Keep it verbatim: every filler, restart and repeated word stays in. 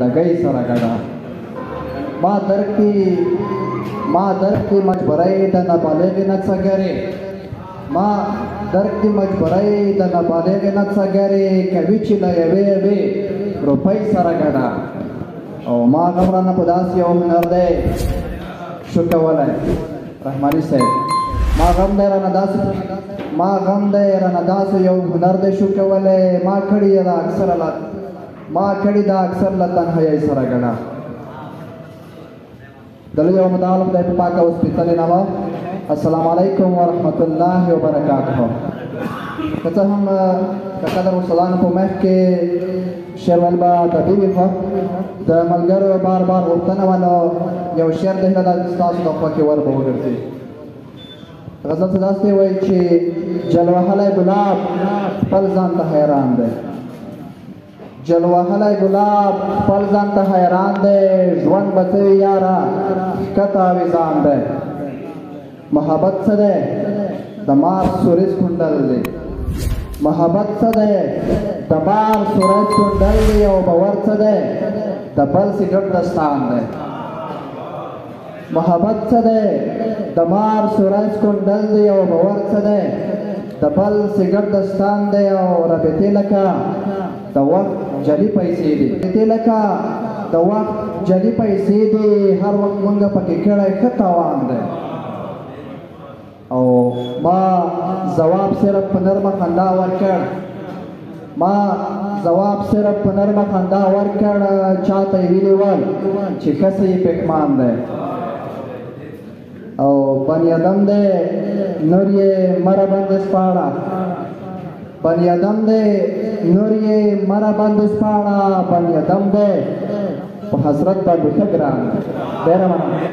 लगाई सरगड़ा माँ दर की माँ दर की मज भराई दना पालेगी न सगरे माँ दर की मज भराई दना पालेगी न सगरे कभी चिला एवे एवे रुपई सरगड़ा ओ माँ कमरा न पदासी ओम नर्दे शुक्र वाले रहमानी से माँ गम दे रना दास माँ गम दे रना दास ओम नर्दे शुक्र वाले माँ खड़ी यदा अक्सर अला माँ खड़ी दा अक्सर लतन है ये सरगड़ा दलिया और मतालम दे पाका हॉस्पिटल नवा अस्सलामुअलैकुम वरहमतुल्लाहि वबरकातुहु कता हम कदर वसलान को मह के शेरवाल बा तबीबी फ द मलगर बार बार उतना वाला या शेर दे दा उस्ताद तोफा के वर बोलते गजल से दास्ते हुए कि जलवा हले गुलाब फलजान त हैरान दे जलवा हला गुलाब फलजन त हैरान दे जवन बसे यारा कता विजान दे मोहब्बत से दे दमार सूरज कुंडल दे मोहब्बत से दे दमार सूरज कुंडल दे ओ बवर से दे दबल सिगट दस्तान दे मोहब्बत से दे दमार सूरज कुंडल दे ओ बवर से दे दबल सिगट दस्तान दे और रबते लका दवक जली पैसे दे ते लका दवक जली पैसे दे हर वक्त मंगा पके केड़ा खतावान दे ओ मा जवाब सिर्फ पनरमा खंदा वरकड़ मा जवाब सिर्फ पनरमा खंदा वरकड़ चाहते विलेवल चिकसे पेकमान दे ओ बनियादम दे नोरिए मरबंदस पाड़ा बनियादम दे नूरिये मरा बंदस पाड़ा बनियादम दे हसरत पर बिखरान देरा मना।